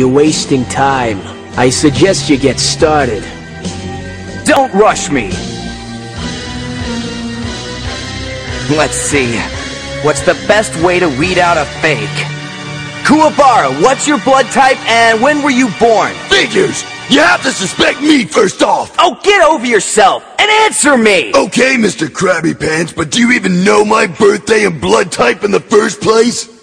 You're wasting time. I suggest you get started. Don't rush me! Let's see. What's the best way to weed out a fake? Kuwabara, what's your blood type and when were you born? Figures! You have to suspect me first off! Oh, get over yourself and answer me! Okay, Mr. Krabby Pants, but do you even know my birthday and blood type in the first place?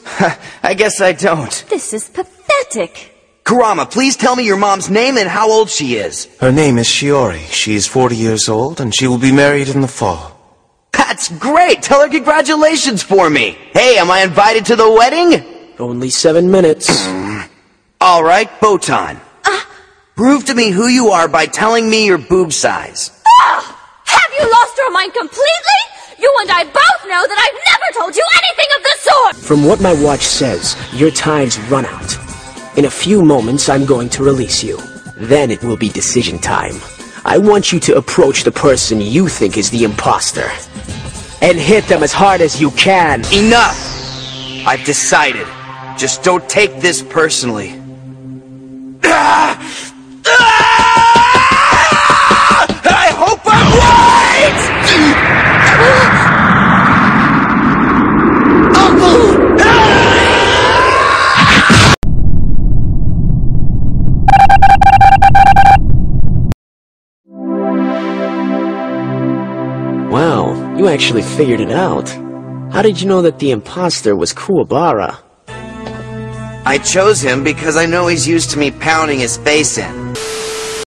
I guess I don't. This is pathetic. Kurama, please tell me your mom's name and how old she is. Her name is Shiori. She is 40 years old and she will be married in the fall. That's great! Tell her congratulations for me! Hey, am I invited to the wedding? Only 7 minutes. Alright, Botan. Prove to me who you are by telling me your boob size. Have you lost your mind completely? You and I both know that I've never told you anything of the sort! From what my watch says, your time's run out. In a few moments, I'm going to release you. Then it will be decision time. I want you to approach the person you think is the imposter, and hit them as hard as you can. Enough! I've decided. Just don't take this personally. I hope I'm right! Wow, you actually figured it out. How did you know that the imposter was Kuwabara? I chose him because I know he's used to me pounding his face in.